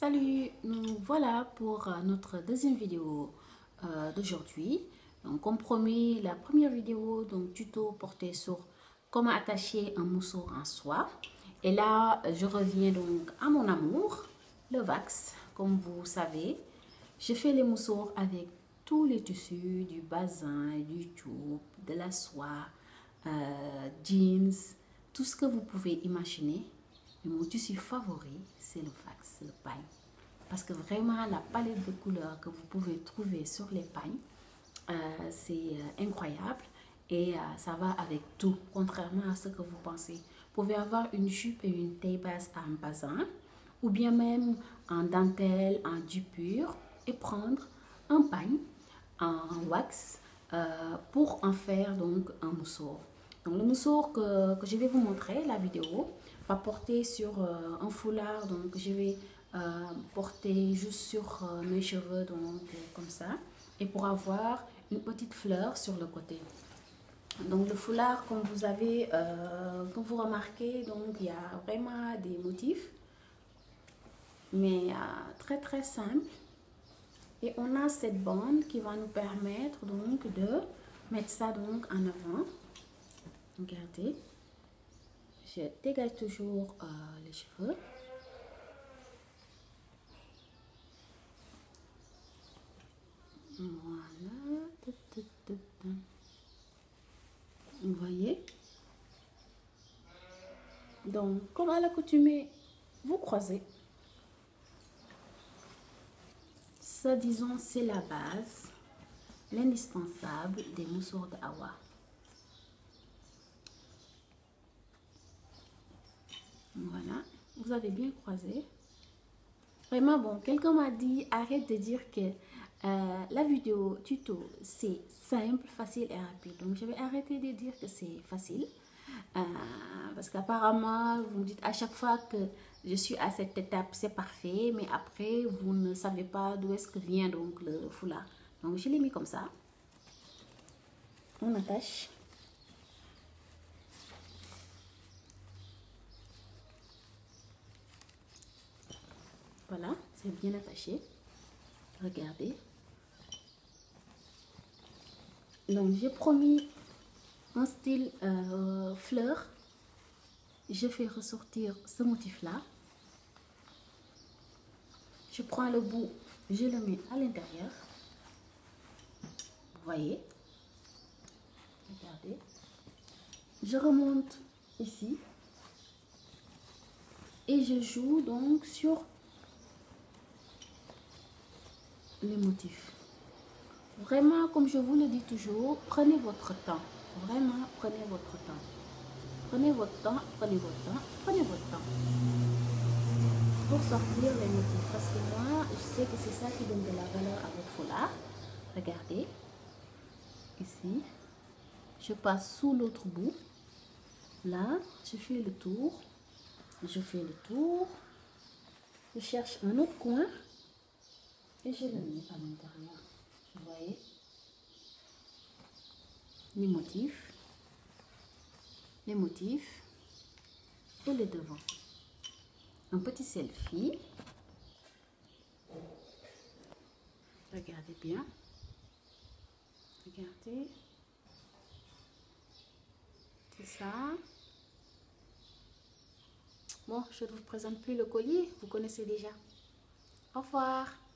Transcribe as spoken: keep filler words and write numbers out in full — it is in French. Salut, nous voilà pour notre deuxième vidéo euh, d'aujourd'hui. Donc comme promis, la première vidéo, donc tuto porté sur comment attacher un mousseau en soie. Et là, je reviens donc à mon amour, le wax. Comme vous savez, je fais les mousseaux avec tous les tissus, du bazin, du tube, de la soie, euh, jeans, tout ce que vous pouvez imaginer. Mon tissu favori, c'est le wax, le pagne. Parce que vraiment, la palette de couleurs que vous pouvez trouver sur les pagnes, euh, c'est euh, incroyable. Et euh, ça va avec tout, contrairement à ce que vous pensez. Vous pouvez avoir une jupe et une taille basse en bazin, ou bien même en dentelle, en du pur, et prendre un pagne en wax euh, pour en faire donc un mousseau. Donc le mousseau que, que je vais vous montrer, la vidéo, va porter sur euh, un foulard, donc je vais euh, porter juste sur euh, mes cheveux, donc euh, comme ça, et pour avoir une petite fleur sur le côté. Donc le foulard, comme vous avez, euh, comme vous remarquez, donc il y a vraiment des motifs, mais euh, très très simple. Et on a cette bande qui va nous permettre donc de mettre ça donc en avant. Regardez, je dégage toujours euh, les cheveux. Voilà. Vous voyez? Donc, comme à l'accoutumée, vous croisez. Ça, disons, c'est la base, l'indispensable des Moussors de Awa. Voilà, vous avez bien croisé. Vraiment bon, quelqu'un m'a dit, arrête de dire que euh, la vidéo tuto, c'est simple, facile et rapide. Donc, je vais arrêter de dire que c'est facile. Euh, parce qu'apparemment, vous me dites à chaque fois que je suis à cette étape, c'est parfait. Mais après, vous ne savez pas d'où est-ce que vient donc le foulard. Donc, je l'ai mis comme ça. On attache. Voilà, c'est bien attaché. Regardez. Donc, j'ai promis un style euh, fleur. Je fais ressortir ce motif-là. Je prends le bout, je le mets à l'intérieur. Vous voyez? Regardez. Je remonte ici. Et je joue donc sur les motifs. Vraiment, comme je vous le dis toujours, prenez votre temps. Vraiment, prenez votre temps. Prenez votre temps, prenez votre temps, prenez votre temps. Pour sortir les motifs. Parce que moi, je sais que c'est ça qui donne de la valeur à votre foulard. Regardez. Ici. Je passe sous l'autre bout. Là, je fais le tour. Je fais le tour. Je cherche un autre coin. Et je le mets à l'intérieur. Vous voyez les motifs, les motifs et les devants. Un petit selfie. Regardez bien. Regardez. C'est ça. Bon, je ne vous présente plus le collier. Vous connaissez déjà. Au revoir.